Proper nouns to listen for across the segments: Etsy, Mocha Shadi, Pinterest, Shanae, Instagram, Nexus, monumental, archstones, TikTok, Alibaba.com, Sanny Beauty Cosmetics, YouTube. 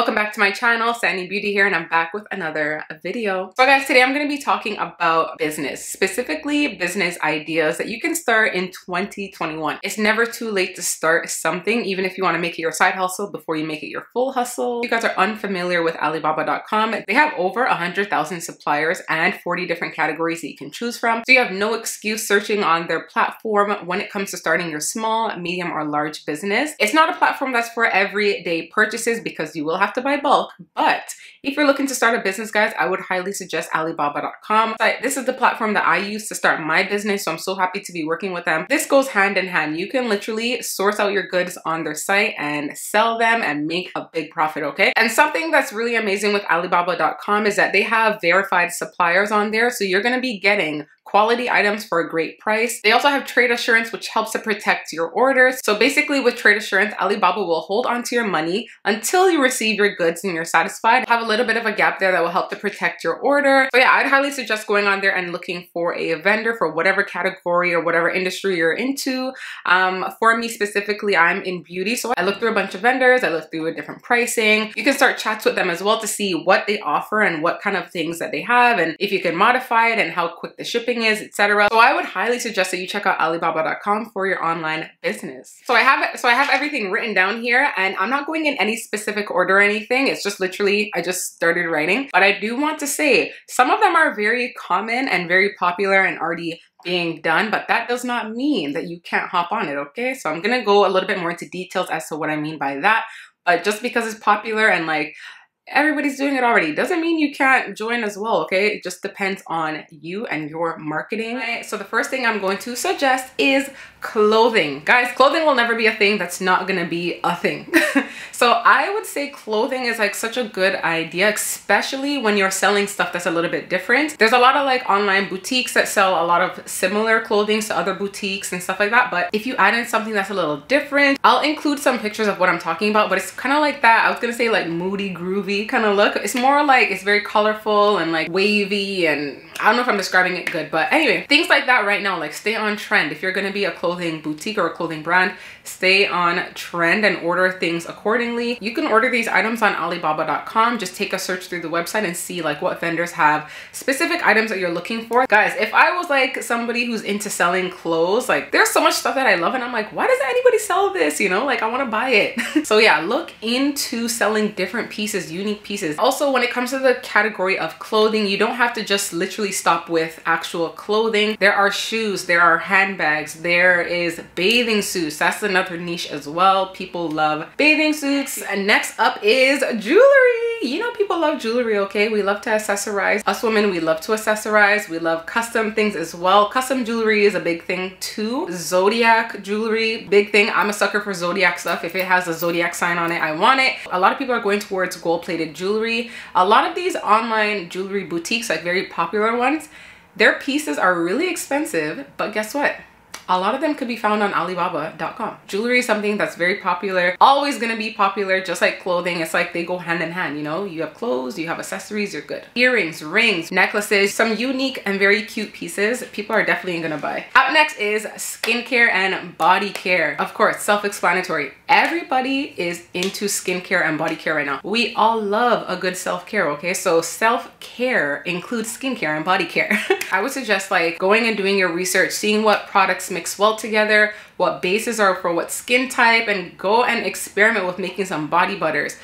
welcome back to my channel. Sanny Beauty here, and I'm back with another video. So guys, today I'm going to be talking about business, specifically business ideas that you can start in 2021. It's never too late to start something, even if you want to make it your side hustle before you make it your full hustle. If you guys are unfamiliar with Alibaba.com, they have over 100,000 suppliers and 40 different categories that you can choose from. So you have no excuse searching on their platform when it comes to starting your small, medium, or large business. It's not a platform that's for everyday purchases because you will have to buy bulk, but if you're looking to start a business, guys, I would highly suggest Alibaba.com. This is the platform that I use to start my business, so I'm so happy to be working with them. This goes hand in hand. You can literally source out your goods on their site and sell them and make a big profit, okay? And something that's really amazing with Alibaba.com is that they have verified suppliers on there, so you're gonna be getting quality items for a great price. They also have trade assurance, which helps to protect your orders. So basically with trade assurance, Alibaba will hold onto your money until you receive your goods and you're satisfied. Have a little bit of a gap there that will help to protect your order. So yeah, I'd highly suggest going on there and looking for a vendor for whatever category or whatever industry you're into. For me specifically, I'm in beauty. So I looked through a bunch of vendors. I looked through a different pricing. You can start chats with them as well to see what they offer and what kind of things that they have and if you can modify it and how quick the shipping is, etc. So I would highly suggest that you check out Alibaba.com for your online business. So I have everything written down here, and I'm not going in any specific order or anything. It's just literally I just started writing, but I do want to say some of them are very common and very popular and already being done, but that does not mean that you can't hop on it, okay? So I'm gonna go a little bit more into details as to what I mean by that, but just because it's popular and like everybody's doing it already doesn't mean you can't join as well, okay? It just depends on you and your marketing. Right, so the first thing I'm going to suggest is clothing. Guys, clothing will never be a thing that's not gonna be a thing. So I would say clothing is like such a good idea, especially when you're selling stuff that's a little bit different. There's a lot of like online boutiques that sell a lot of similar clothing to other boutiques and stuff like that, but if you add in something that's a little different, I'll include some pictures of what I'm talking about, but it's kind of like that, I was gonna say like moody, groovy kind of look. It's more like it's very colorful and like wavy, and I don't know if I'm describing it good, but anyway, things like that right now, like stay on trend. If you're going to be a clothing boutique or a clothing brand, stay on trend and order things accordingly. You can order these items on Alibaba.com. Just take a search through the website and see like what vendors have specific items that you're looking for. Guys, if I was like somebody who's into selling clothes, like there's so much stuff that I love and I'm like, why does anybody sell this? You know, like I want to buy it. So yeah, look into selling different pieces, unique pieces. Also, when it comes to the category of clothing, you don't have to just literally stop with actual clothing. There are shoes, there are handbags, there is bathing suits. That's another niche as well. People love bathing suits. And next up is jewelry. You know, people love jewelry, okay? We love to accessorize. Us women, we love to accessorize. We love custom things as well. Custom jewelry is a big thing too. Zodiac jewelry, big thing. I'm a sucker for zodiac stuff. If it has a zodiac sign on it, I want it. A lot of people are going towards gold-plated jewelry. A lot of these online jewelry boutiques, like very popular ones, their pieces are really expensive, but guess what? A lot of them could be found on Alibaba.com. Jewelry is something that's very popular, always gonna be popular, just like clothing. It's like they go hand in hand, you know? You have clothes, you have accessories, you're good. Earrings, rings, necklaces, some unique and very cute pieces people are definitely gonna buy. Up next is skincare and body care. Of course, self-explanatory. Everybody is into skincare and body care right now. We all love a good self-care, okay? So self-care includes skincare and body care. I would suggest like going and doing your research, seeing what products mix well together, what bases are for what skin type, and go and experiment with making some body butters,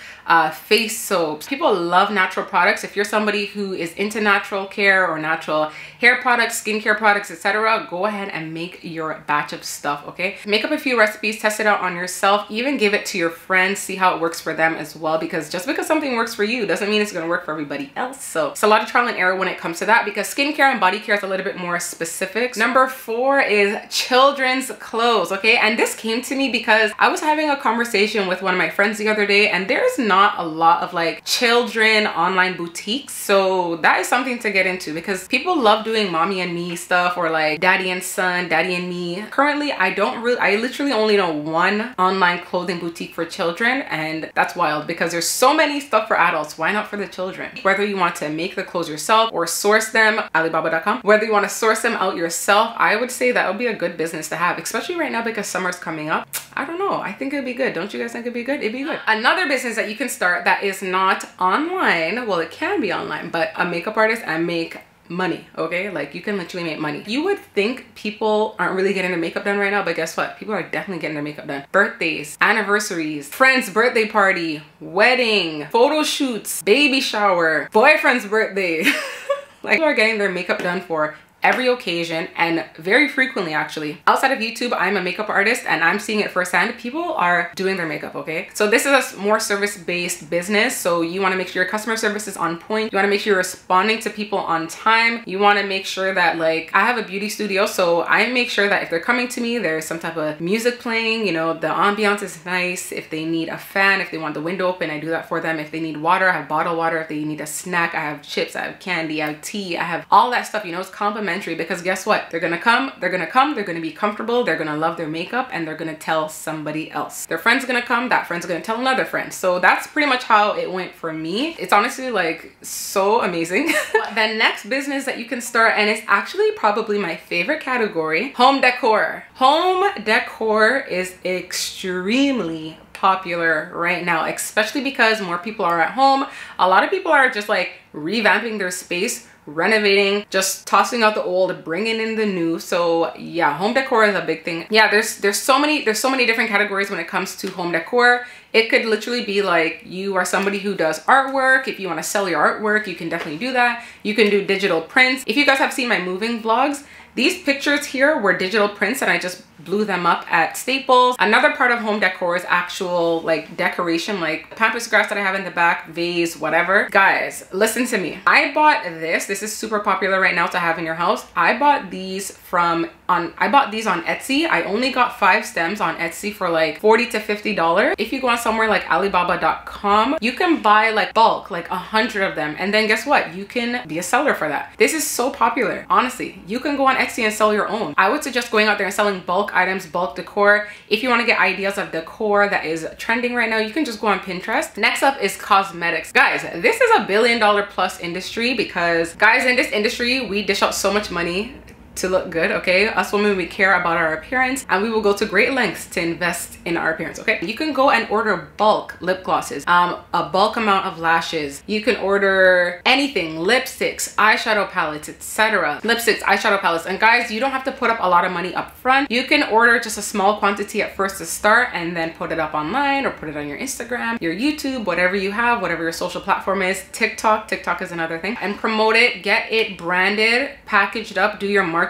face soaps. People love natural products. If you're somebody who is into natural care or natural hair products, skincare products, etc., go ahead and make your batch of stuff, okay? Make up a few recipes, test it out on yourself, even give it to your friends, see how it works for them as well, because just because something works for you doesn't mean it's gonna work for everybody else. So it's a lot of trial and error when it comes to that, because skincare and body care is a little bit more specific. Number four is children's clothes. Okay, and this came to me because I was having a conversation with one of my friends the other day, and there's not a lot of like children online boutiques, so that is something to get into because people love doing mommy and me stuff or like daddy and son, daddy and me. Currently, I literally only know one online clothing boutique for children, and that's wild because there's so many stuff for adults. Why not for the children? Whether you want to make the clothes yourself or source them, Alibaba.com, whether you want to source them out yourself, I would say that would be a good business to have, especially right now because summer's coming up. I don't know. I think it'd be good. Don't you guys think it'd be good? It'd be good. Another business that you can start that is not online. Well, it can be online, but a makeup artist, I make money, okay? Like, you can literally make money. You would think people aren't really getting their makeup done right now, but guess what? People are definitely getting their makeup done. Birthdays, anniversaries, friend's birthday party, wedding, photo shoots, baby shower, boyfriend's birthday. Like, people are getting their makeup done for every occasion, and very frequently actually. Outside of YouTube, I'm a makeup artist and I'm seeing it firsthand. People are doing their makeup, okay? So this is a more service-based business. So you wanna make sure your customer service is on point. You wanna make sure you're responding to people on time. You wanna make sure that, like, I have a beauty studio, so I make sure that if they're coming to me, there's some type of music playing, you know, the ambiance is nice. If they need a fan, if they want the window open, I do that for them. If they need water, I have bottled water. If they need a snack, I have chips, I have candy, I have tea, I have all that stuff, you know, it's complimentary. Because guess what? They're gonna come, they're gonna be comfortable, they're gonna love their makeup, and they're gonna tell somebody else. Their friend's gonna come, that friend's gonna tell another friend. So that's pretty much how it went for me. It's honestly, like, so amazing. The next business that you can start, and it's actually probably my favorite category, home decor. Home decor is extremely popular right now, especially because more people are at home. A lot of people are just, like, revamping their space, renovating, just tossing out the old, bringing in the new. So yeah, home decor is a big thing. Yeah, there's so many different categories when it comes to home decor. It could literally be like, you are somebody who does artwork. If you want to sell your artwork, you can definitely do that. You can do digital prints. If you guys have seen my moving vlogs, these pictures here were digital prints and I just blew them up at Staples. Another part of home decor is actual, like, decoration, like pampas grass that I have in the back, vase, whatever. Guys, listen to me. I bought this. This is super popular right now to have in your house. I bought these on Etsy. I only got 5 stems on Etsy for like $40 to $50. If you go on somewhere like Alibaba.com, you can buy, like, bulk, like 100 of them. And then guess what? You can be a seller for that. This is so popular. Honestly, you can go on Etsy and sell your own. I would suggest going out there and selling bulk items, bulk decor. If you want to get ideas of decor that is trending right now, you can just go on Pinterest. Next up is cosmetics. Guys, this is a $1 billion plus industry because, guys, in this industry, we dish out so much money to look good, okay? Us women, we care about our appearance and we will go to great lengths to invest in our appearance, okay? You can go and order bulk lip glosses, a bulk amount of lashes. You can order anything, lipsticks, eyeshadow palettes, etc. Lipsticks, eyeshadow palettes. And guys, you don't have to put up a lot of money up front. You can order just a small quantity at first to start and then put it up online or put it on your Instagram, your YouTube, whatever you have, whatever your social platform is. TikTok is another thing. And promote it, get it branded, packaged up, do your marketing.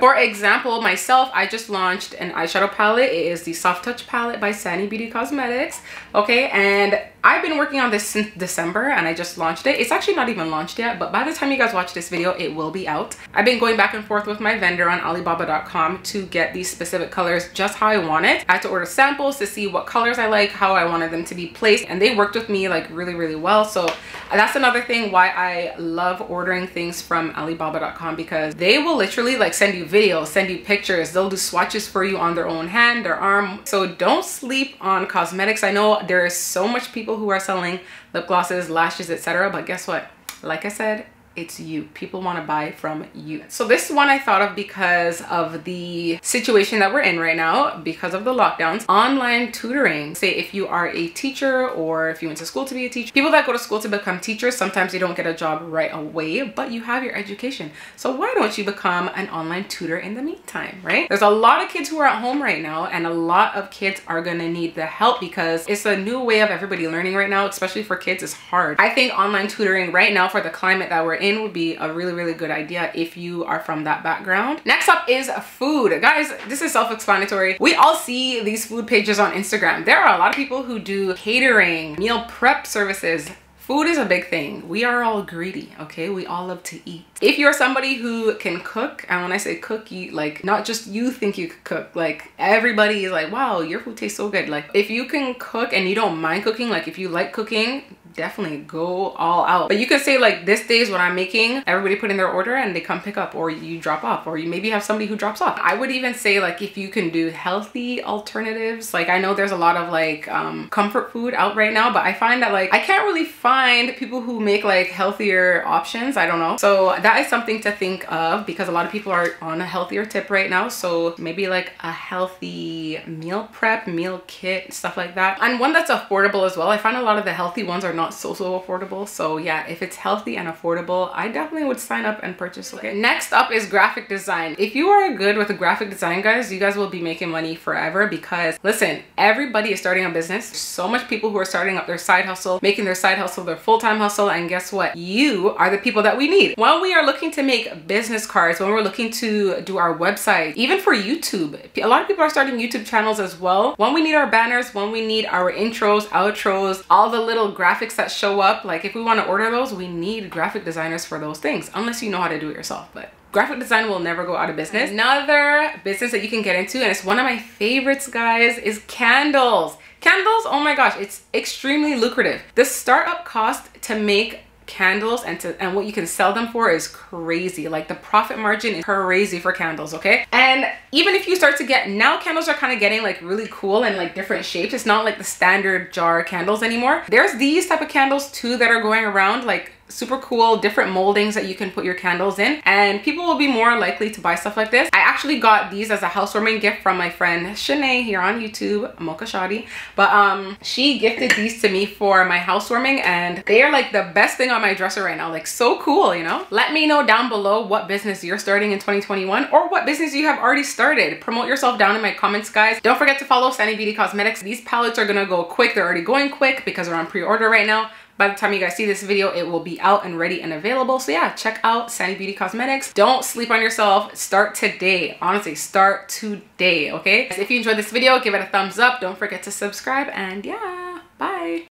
For example, myself, I just launched an eyeshadow palette. It is the Soft Touch palette by Sanny Beauty Cosmetics, okay? And I've been working on this since December and I just launched it. It's actually not even launched yet, but by the time you guys watch this video, it will be out. I've been going back and forth with my vendor on Alibaba.com to get these specific colors just how I want it. I had to order samples to see what colors I like, how I wanted them to be placed, and they worked with me, like, really, really well. So that's another thing why I love ordering things from Alibaba.com, because they will literally, like, send you videos, send you pictures. They'll do swatches for you on their own hand, their arm. So don't sleep on cosmetics. I know there is so much people who are selling lip glosses, lashes, etc. But guess what? Like I said, it's you. People want to buy from you. So this one I thought of because of the situation that we're in right now, because of the lockdowns. Online tutoring. Say if you are a teacher or if you went to school to be a teacher. People that go to school to become teachers, sometimes they don't get a job right away, but you have your education. So why don't you become an online tutor in the meantime, right? There's a lot of kids who are at home right now, and a lot of kids are gonna need the help because it's a new way of everybody learning right now, especially for kids. It's hard. I think online tutoring right now for the climate that we're in would be a really, really good idea if you are from that background. Next up is food. Guys, this is self-explanatory. We all see these food pages on Instagram. There are a lot of people who do catering, meal prep services. Food is a big thing. We are all greedy, okay? We all love to eat. If you're somebody who can cook, and when I say cook, you, like, not just you think you could cook, like, everybody is like, wow, your food tastes so good. Like, if you can cook and you don't mind cooking, like, if you like cooking, definitely go all out. But you can say like, this day is what I'm making, everybody put in their order and they come pick up, or you drop off, or you maybe have somebody who drops off. I would even say like, if you can do healthy alternatives, like I know there's a lot of like comfort food out right now, but I find that like I can't really find people who make like healthier options. I don't know. So that is something to think of, because a lot of people are on a healthier tip right now. So maybe like a healthy meal prep, meal kit, stuff like that. And one that's affordable as well. I find a lot of the healthy ones are not so affordable. So yeah, if it's healthy and affordable, I definitely would sign up and purchase it. Okay. Next up is graphic design. If you are good with the graphic design, guys, you guys will be making money forever, because listen, everybody is starting a business. There's so much people who are starting up their side hustle, making their side hustle their full-time hustle. And guess what? You are the people that we need. When we are looking to make business cards, when we're looking to do our website, even for YouTube, a lot of people are starting YouTube channels as well. When we need our banners, when we need our intros, outros, all the little graphics that show up, like if we want to order those, we need graphic designers for those things, unless you know how to do it yourself. But graphic design will never go out of business. Another business that you can get into, and it's one of my favorites, guys, is candles. Candles, oh my gosh, it's extremely lucrative. The startup cost to make candles and what you can sell them for is crazy. Like the profit margin is crazy for candles, okay? And even if you start to get, now candles are kind of getting like really cool and like different shapes. It's not like the standard jar candles anymore. There's these type of candles too that are going around, like super cool different moldings that you can put your candles in, and people will be more likely to buy stuff like this. I actually got these as a housewarming gift from my friend Shanae here on YouTube, Mocha Shadi, but she gifted these to me for my housewarming, and they are like the best thing on my dresser right now. Like so cool, you know? Let me know down below what business you're starting in 2021, or what business you have already started. Promote yourself down in my comments, guys. Don't forget to follow Sanny Beauty Cosmetics. These palettes are gonna go quick. They're already going quick because they're on pre-order right now. By the time you guys see this video, it will be out and ready and available. So yeah, check out Sanny Beauty Cosmetics. Don't sleep on yourself. Start today. Honestly, start today, okay? If you enjoyed this video, give it a thumbs up. Don't forget to subscribe, and yeah, bye.